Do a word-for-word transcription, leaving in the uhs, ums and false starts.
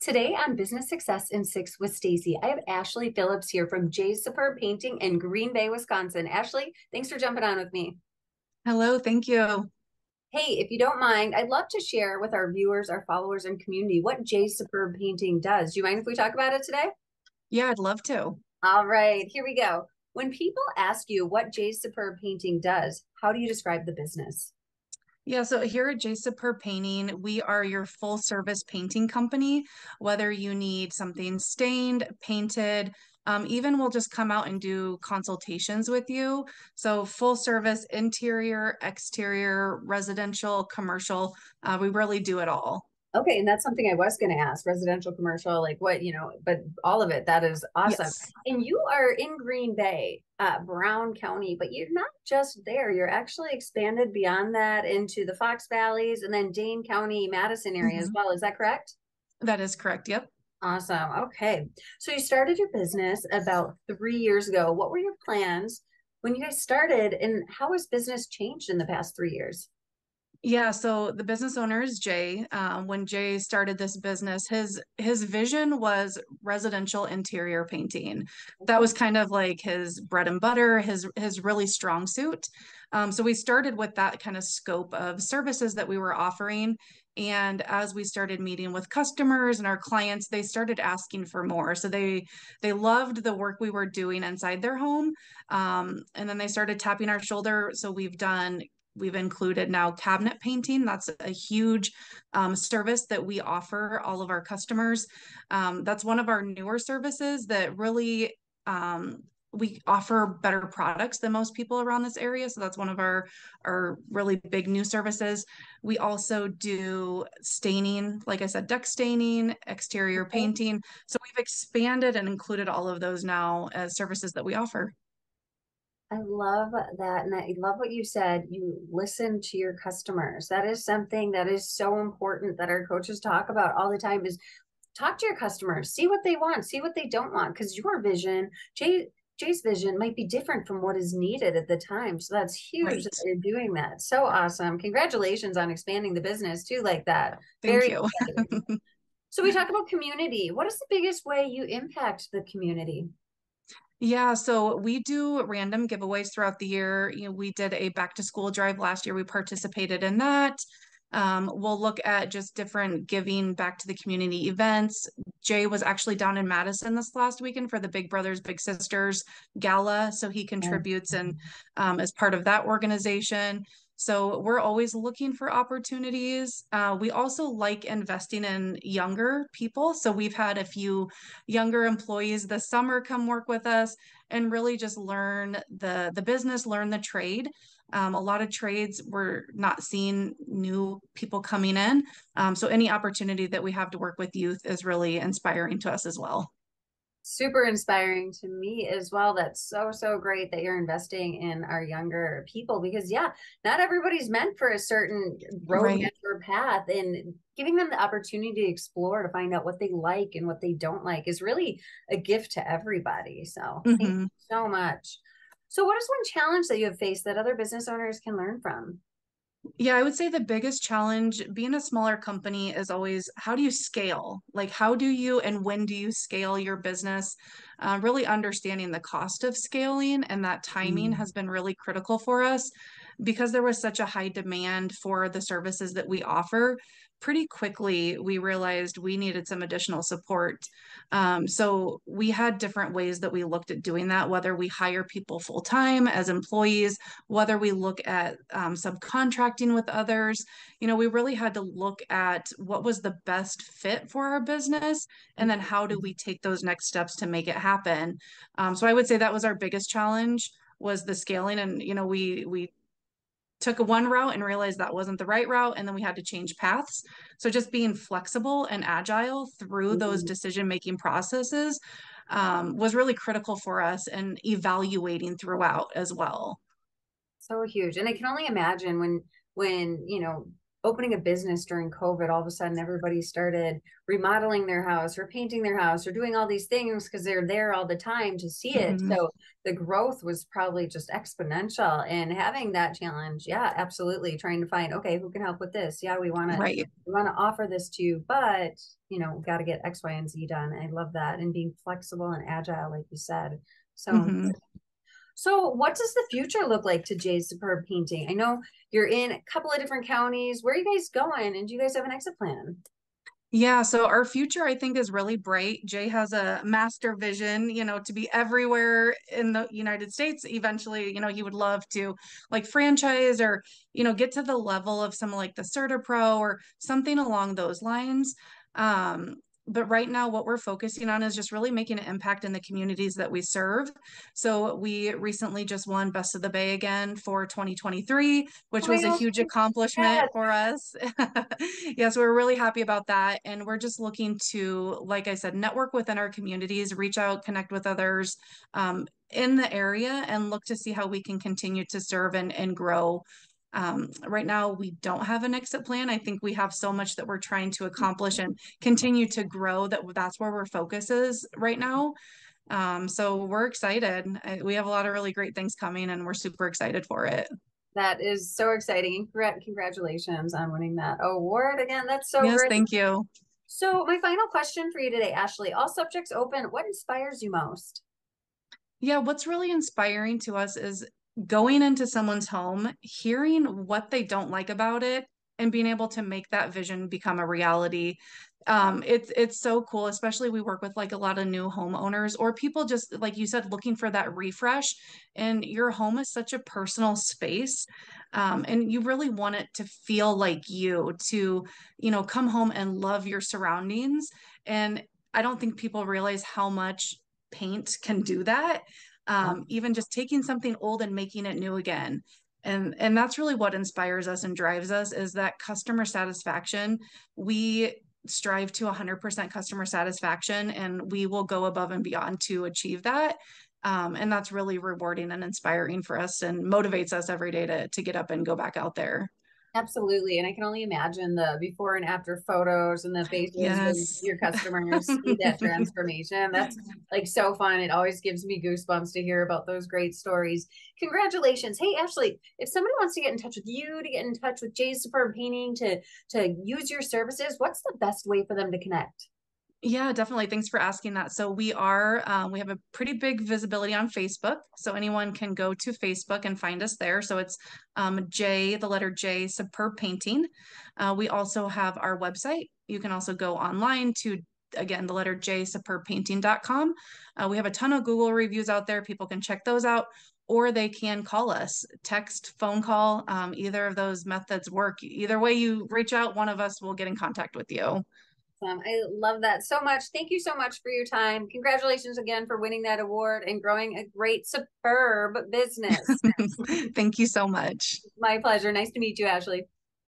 Today on Business Success in Six with Stacy, I have Ashley Phillips here from J's Superb Painting in Green Bay, Wisconsin. Ashley, thanks for jumping on with me. Hello, thank you. Hey, if you don't mind, I'd love to share with our viewers, our followers, and community what J's Superb Painting does. Do you mind if we talk about it today? Yeah, I'd love to. All right, here we go. When people ask you what J's Superb Painting does, how do you describe the business? Yeah, so here at J's Superb Painting, we are your full service painting company. Whether you need something stained, painted, um, even we'll just come out and do consultations with you. So full service, interior, exterior, residential, commercial, uh, we really do it all. Okay, and that's something I was going to ask, residential, commercial, like what, you know, but all of it, that is awesome. Yes. And you are in Green Bay, Uh, Brown County, but you're not just there. You're actually expanded beyond that into the Fox valleys and then Dane County, Madison area mm-hmm. as well. Is that correct? That is correct. Yep. Awesome. Okay. So you started your business about three years ago. What were your plans when you guys started, and how has business changed in the past three years? Yeah, so the business owner is Jay. Uh, when Jay started this business, his his vision was residential interior painting. That was kind of like his bread and butter, his his really strong suit. Um, so we started with that kind of scope of services that we were offering. And as we started meeting with customers and our clients, they started asking for more. So they they loved the work we were doing inside their home. Um, and then they started tapping our shoulder. So we've done We've included now cabinet painting. That's a huge um, service that we offer all of our customers. Um, that's one of our newer services that really, um, we offer better products than most people around this area. So that's one of our, our really big new services. We also do staining, like I said, deck staining, exterior painting. So we've expanded and included all of those now as services that we offer. I love that. And I love what you said. You listen to your customers. That is something that is so important that our coaches talk about all the time, is talk to your customers, see what they want, see what they don't want. Because your vision, Jay, Jay's vision might be different from what is needed at the time. So that's huge right. that you're doing that. So awesome. Congratulations on expanding the business too like that. Thank Very you. So we talk about community. What is the biggest way you impact the community? Yeah, so we do random giveaways throughout the year. You know, we did a back to school drive last year. We participated in that. Um, we'll look at just different giving back to the community events. Jay was actually down in Madison this last weekend for the Big Brothers Big Sisters gala. So he contributes and um, is part of that organization. So we're always looking for opportunities. Uh, we also like investing in younger people. So we've had a few younger employees this summer come work with us and really just learn the, the business, learn the trade. Um, a lot of trades, we're not seeing new people coming in. Um, so any opportunity that we have to work with youth is really inspiring to us as well. Super inspiring to me as well. That's so, so great that you're investing in our younger people, because yeah, not everybody's meant for a certain road right. or path, and giving them the opportunity to explore, to find out what they like and what they don't like is really a gift to everybody. So mm-hmm. thank you so much. So what is one challenge that you have faced that other business owners can learn from? Yeah, I would say the biggest challenge being a smaller company is always, how do you scale? Like, how do you and when do you scale your business? Uh, really understanding the cost of scaling and that timing mm. has been really critical for us, because there was such a high demand for the services that we offer. Pretty quickly, we realized we needed some additional support. Um, so we had different ways that we looked at doing that, whether we hire people full time as employees, whether we look at um, subcontracting with others. You know, we really had to look at what was the best fit for our business, and then how do we take those next steps to make it happen. Um, so I would say that was our biggest challenge, was the scaling. And, you know, we, we, took one route and realized that wasn't the right route, and then we had to change paths. So just being flexible and agile through mm-hmm. those decision-making processes um, was really critical for us, and evaluating throughout as well. So huge. And I can only imagine when, when, you know, opening a business during COVID, all of a sudden everybody started remodeling their house or painting their house or doing all these things because they're there all the time to see it. Mm-hmm. So the growth was probably just exponential, and having that challenge. Yeah, absolutely. Trying to find, okay, who can help with this? Yeah, we want to, right. we want to offer this to you, but you know, we've got to get X, Y, and Z done. I love that. And being flexible and agile, like you said. So, mm-hmm. So what does the future look like to J's Superb Painting? I know you're in a couple of different counties. Where are you guys going? And do you guys have an exit plan? Yeah, so our future, I think, is really bright. Jay has a master vision, you know, to be everywhere in the United States. Eventually, you know, he would love to like franchise or, you know, get to the level of some like the CertaPro or something along those lines. Um, But right now what we're focusing on is just really making an impact in the communities that we serve. So we recently just won Best of the Bay again for twenty twenty-three, which was a huge accomplishment for us. Yes, we're really happy about that. And we're just looking to, like I said, network within our communities, reach out, connect with others um, in the area, and look to see how we can continue to serve and, and grow. Um, right now, we don't have an exit plan. I think we have so much that we're trying to accomplish and continue to grow that that's where our focus is right now. Um, so we're excited. I, we have a lot of really great things coming, and we're super excited for it. That is so exciting. Congratulations on winning that award again. That's so yes, great. Thank you. So my final question for you today, Ashley, all subjects open. What inspires you most? Yeah, what's really inspiring to us is going into someone's home, hearing what they don't like about it, and being able to make that vision become a reality. Um, it's, it's so cool, especially we work with like a lot of new homeowners or people just, like you said, looking for that refresh, and your home is such a personal space. Um, and you really want it to feel like you to, you know, come home and love your surroundings. And I don't think people realize how much paint can do that. Um, even just taking something old and making it new again. And, and that's really what inspires us and drives us, is that customer satisfaction. We strive to one hundred percent customer satisfaction, and we will go above and beyond to achieve that. Um, and that's really rewarding and inspiring for us, and motivates us every day to, to get up and go back out there. Absolutely. And I can only imagine the before and after photos and the faces yes. of your customers see that transformation. That's like so fun. It always gives me goosebumps to hear about those great stories. Congratulations. Hey, Ashley, if somebody wants to get in touch with you, to get in touch with J's Superb Painting, to, to use your services, what's the best way for them to connect? Yeah, definitely. Thanks for asking that. So we are, um, we have a pretty big visibility on Facebook. So anyone can go to Facebook and find us there. So it's um, J, the letter J, Superb Painting. Uh, we also have our website. You can also go online to, again, the letter J, superb painting dot com. Uh, we have a ton of Google reviews out there. People can check those out, or they can call us, text, phone call. Um, either of those methods work. Either way you reach out, one of us will get in contact with you. Awesome. I love that so much. Thank you so much for your time. Congratulations again for winning that award and growing a great superb business. Thank you so much. My pleasure. Nice to meet you, Ashley.